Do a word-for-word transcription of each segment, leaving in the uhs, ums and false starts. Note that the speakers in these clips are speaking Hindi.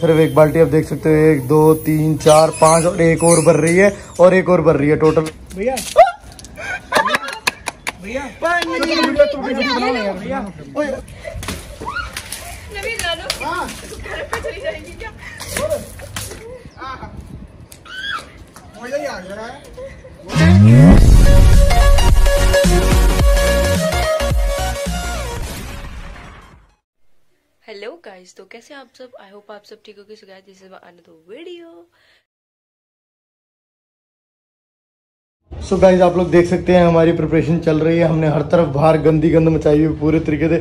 सिर्फ एक बाल्टी आप देख सकते हो, एक दो तीन चार पाँच और एक और भर रही है और एक और भर रही है टोटल। भैया भैया हेलो गाइस, तो कैसे आप सब? आई होप आप सब ठीक हो। So guys, this is another video. So guys आप लोग देख सकते हैं हमारी प्रिपरेशन चल रही है। हमने हर तरफ बाहर गंदी गंद मचाई हुई पूरे तरीके से।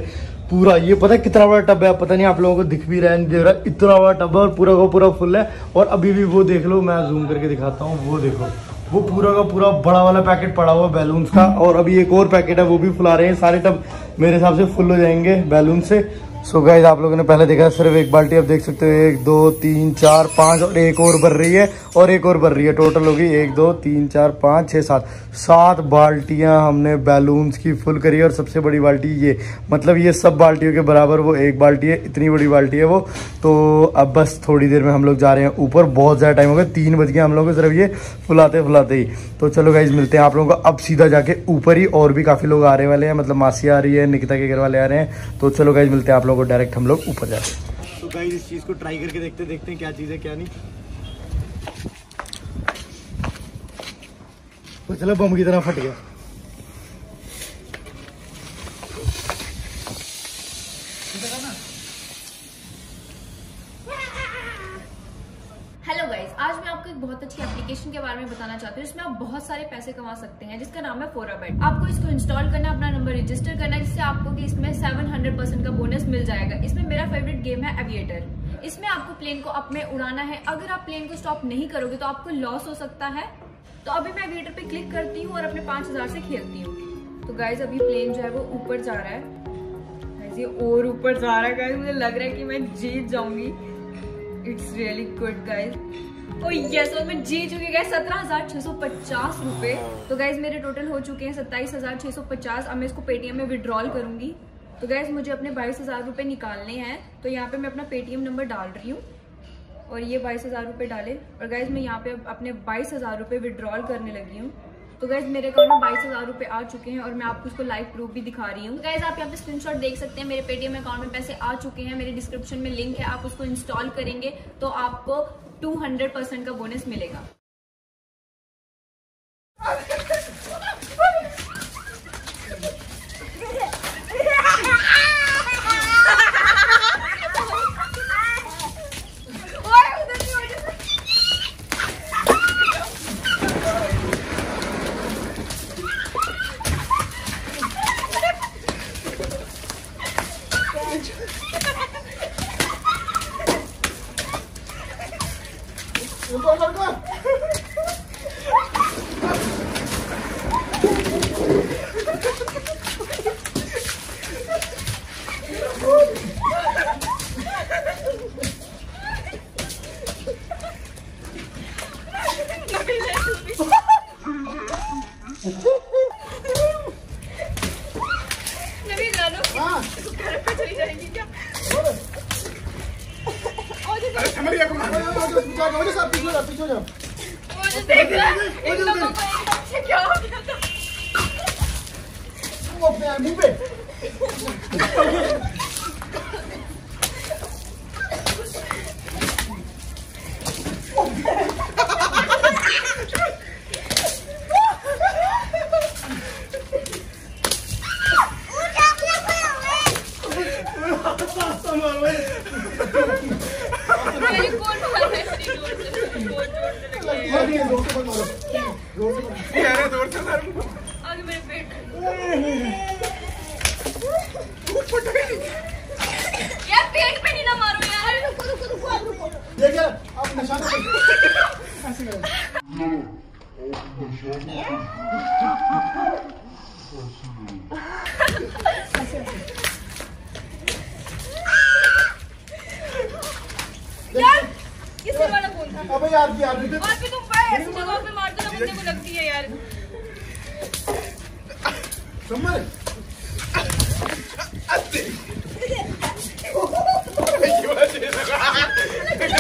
पूरा ये पता है कितना बड़ा टब है, पता नहीं आप लोगों को दिख भी रहा है नहीं दिख रहा, इतना बड़ा टब है और पूरा का पूरा फुल है। और अभी भी वो देख लो, मैं जूम करके दिखाता हूँ, वो देखो वो पूरा का पूरा बड़ा वाला पैकेट पड़ा हुआ है बैलून्स का। और अभी एक और पैकेट है वो भी फुला रहे हैं। सारे टब मेरे हिसाब से फुल हो जाएंगे बैलून से। सो so गाइज आप लोगों ने पहले देखा सिर्फ एक बाल्टी आप देख सकते हो, एक दो तीन चार पाँच और एक और भर रही है और एक और भर रही है। टोटल होगी एक दो तीन चार पाँच छः सात सात बाल्टियां हमने बैलून्स की फुल करी है। और सबसे बड़ी बाल्टी ये, मतलब ये सब बाल्टियों के बराबर वो एक बाल्टी है, इतनी बड़ी बाल्टी है वो। तो अब बस थोड़ी देर में हम लोग जा रहे हैं ऊपर। बहुत ज़्यादा टाइम हो गया, तीन बज गए हम लोग को सिर्फ ये फुलाते फुलाते ही। तो चलो गाइज मिलते हैं आप लोगों को अब सीधा जाके ऊपर ही। और भी काफ़ी लोग आ रहे वाले हैं, मतलब मासी आ रही है, निकिता के घर वाले आ रहे हैं। तो चलो गाइज मिलते हैं आप लोग को, डायरेक्ट हम लोग ऊपर जाते हैं। तो गाइस इस चीज को ट्राई करके देखते देखते हैं क्या चीज है क्या नहीं। तो चलो बम की तरह फट गया। हेलो गाइस, आज मैं आपको एक बहुत अच्छी एप्लीकेशन के बारे में बताना चाहती हूँ जिसमें आप बहुत सारे पैसे कमा सकते हैं, जिसका नाम है फोराबेट। आपको इसको इंस्टॉल करना, अपना नंबर रजिस्टर करना है, जिससे आपको कि इसमें सात सौ परसेंट का बोनस मिल जाएगा। इसमें मेरा फेवरेट गेम है एविएटर। इसमें आपको प्लेन को अप में उड़ाना है। अगर आप प्लेन को स्टॉप नहीं करोगे तो आपको लॉस हो सकता है। तो अभी मैं एविएटर पे क्लिक करती हूँ और अपने पाँच हजार से खेलती हूँ। तो गाइज अभी प्लेन जो है वो ऊपर जा रहा है, ये और ऊपर जा रहा है। गाइज मुझे लग रहा है कि मैं जीत जाऊंगी। It's really good guys. Oh yes, और मैं जीत चुकी गाइज, सत्रह हजार छह सौ पचास रुपए। तो गाइज मेरे टोटल हो चुके हैं सत्ताईस हजार छह सौ पचास। अब मैं इसको पेटीएम में विड्रॉल करूंगी। तो गाइज मुझे अपने बाईस हजार रुपए निकालने हैं। तो यहाँ पे मैं अपना पेटीएम नंबर डाल रही हूँ और ये बाईस हजार रुपये डाले। और गाइज मैं यहाँ पे अपने बाईस हजार रुपये विड्रॉल करने लगी हूँ। तो गाइज मेरे अकाउंट में बाईस हजार रुपए आ चुके हैं और मैं आपको उसको लाइव प्रूफ भी दिखा रही हूँ। गाइज आप यहाँ पे स्क्रीनशॉट देख सकते हैं, मेरे पेटीएम अकाउंट में पैसे आ चुके हैं। मेरे डिस्क्रिप्शन में लिंक है, आप उसको इंस्टॉल करेंगे तो आपको दो सौ परसेंट का बोनस मिलेगा। अबे यार यार और पे तुम भाई ऐसी जगह पे मारते हो, मुझे को लगती है यार समझ अरे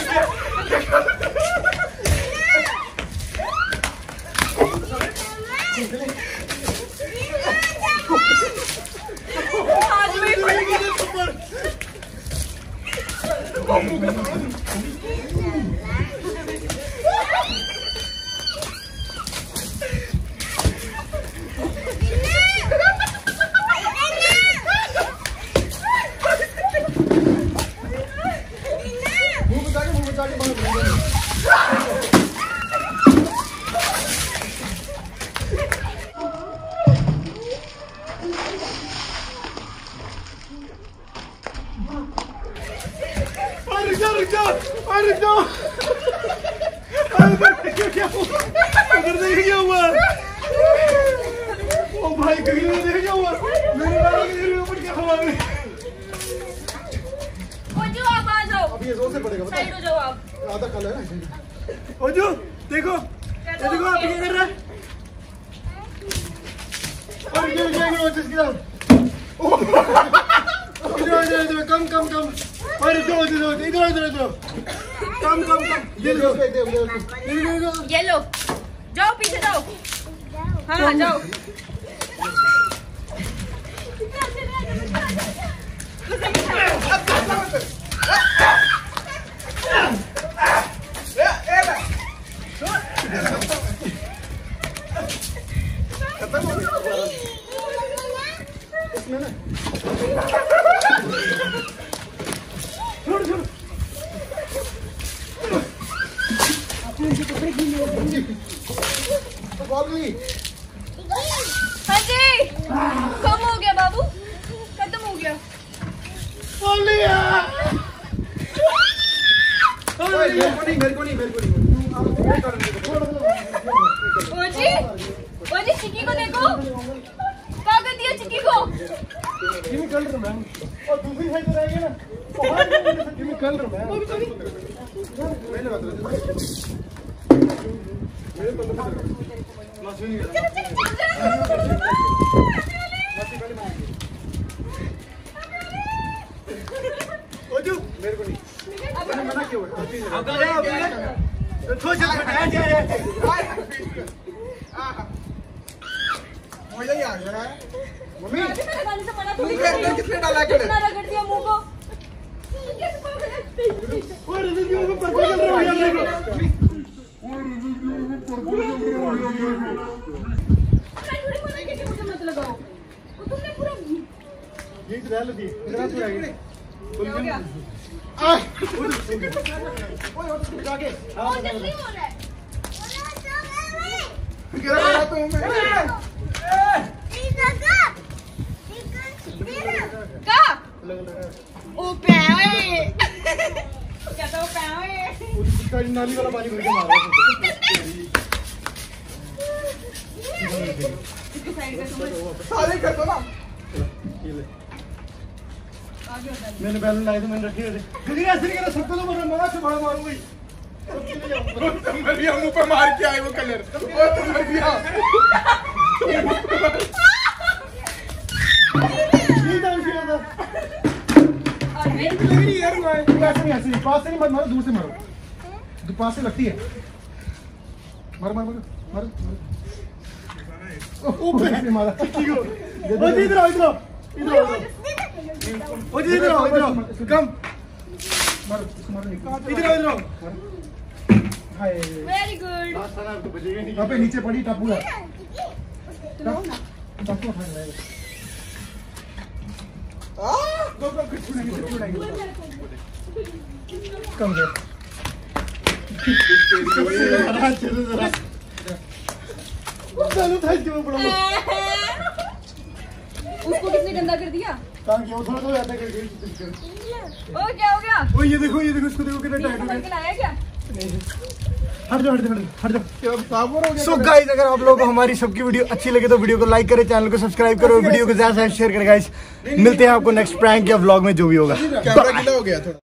So guys, अगर आप लोगों को हमारी सबकी वीडियो अच्छी लगे तो वीडियो को लाइक करें, चैनल को सब्सक्राइब करो, वीडियो को ज्यादा से शेयर करें गाइस। मिलते हैं आपको नेक्स्ट प्रैंक या व्लॉग में जो भी होगा। कैमरा गीला हो गया थोड़ा।